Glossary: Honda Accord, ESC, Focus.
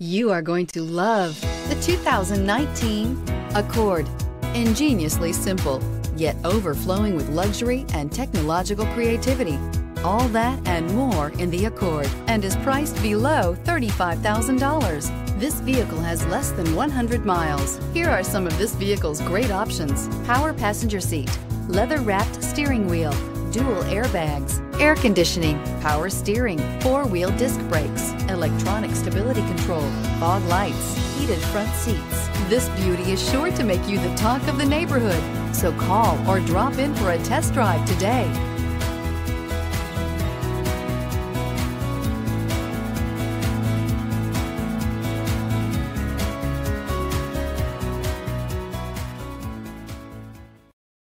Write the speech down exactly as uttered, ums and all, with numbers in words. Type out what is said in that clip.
You are going to love the two thousand nineteen Accord. Ingeniously simple, yet overflowing with luxury and technological creativity. All that and more in the Accord, and is priced below thirty-five thousand dollars. This vehicle has less than one hundred miles. Here are some of this vehicle's great options: power passenger seat, leather-wrapped steering wheel, dual airbags, air conditioning, power steering, four-wheel disc brakes, electronic stability control, fog lights, heated front seats. This beauty is sure to make you the talk of the neighborhood. So call or drop in for a test drive today.